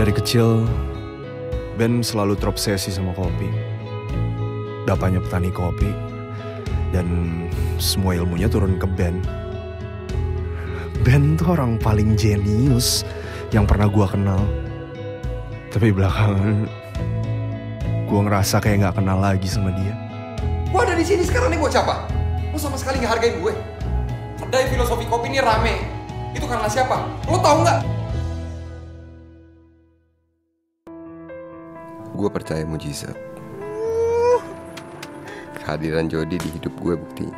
Dari kecil, Ben selalu terobsesi sama kopi. Bapaknya petani kopi, dan semua ilmunya turun ke Ben. Ben tuh orang paling jenius yang pernah gue kenal. Tapi belakangan, gue ngerasa kayak nggak kenal lagi sama dia. Gue ada di sini sekarang nih, gue capek. Lo sama sekali nggak hargain gue. Kedai Filosofi Kopi ini rame. Itu karena siapa? Lo tau nggak? Gue percaya mujizat. Kehadiran Jody di hidup gue buktinya.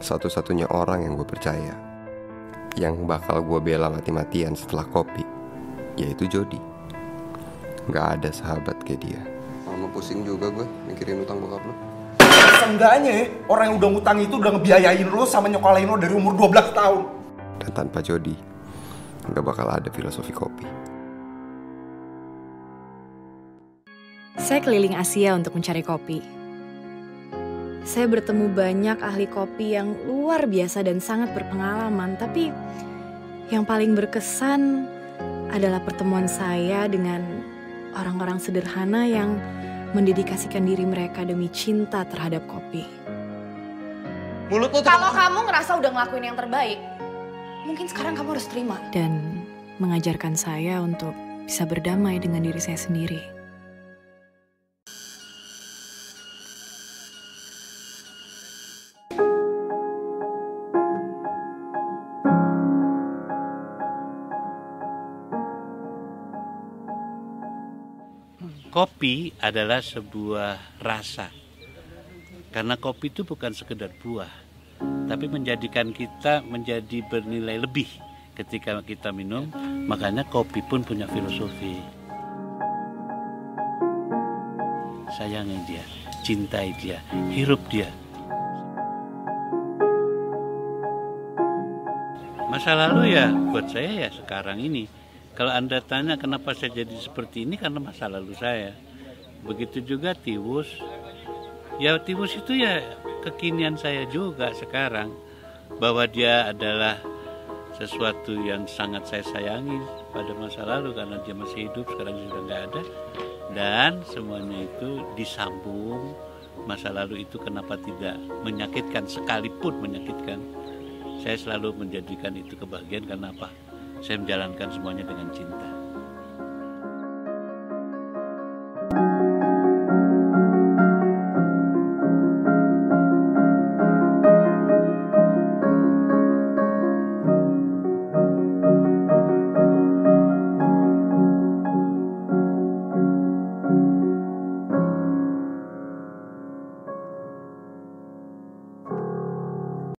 Satu-satunya orang yang gue percaya, yang bakal gue bela mati-matian setelah kopi, yaitu Jody. Gak ada sahabat kayak dia. Mama pusing juga gue mikirin utang bokap lo. Seenggaknya ya, orang yang udah ngutang itu udah ngebiayain lo sama nyokolain lo dari umur 12 tahun. Dan tanpa Jody, gak bakal ada Filosofi Kopi. Saya keliling Asia untuk mencari kopi. Saya bertemu banyak ahli kopi yang luar biasa dan sangat berpengalaman, tapi yang paling berkesan adalah pertemuan saya dengan orang-orang sederhana yang mendedikasikan diri mereka demi cinta terhadap kopi. Kalau kamu ngerasa udah ngelakuin yang terbaik, mungkin sekarang kamu harus terima. Dan mengajarkan saya untuk bisa berdamai dengan diri saya sendiri. Kopi adalah sebuah rasa, karena kopi itu bukan sekedar buah, tapi menjadikan kita menjadi bernilai lebih ketika kita minum. Makanya kopi pun punya filosofi. Sayangi dia, cintai dia, hirup dia. Masa lalu ya buat saya ya sekarang ini. Kalau Anda tanya kenapa saya jadi seperti ini, karena masa lalu saya. Begitu juga Tibus. Ya Tibus itu ya kekinian saya juga sekarang. Bahwa dia adalah sesuatu yang sangat saya sayangi pada masa lalu, karena dia masih hidup, sekarang sudah nggak ada. Dan semuanya itu disambung. Masa lalu itu kenapa tidak menyakitkan, sekalipun menyakitkan. Saya selalu menjadikan itu kebahagiaan, karena apa? Saya menjalankan semuanya dengan cinta.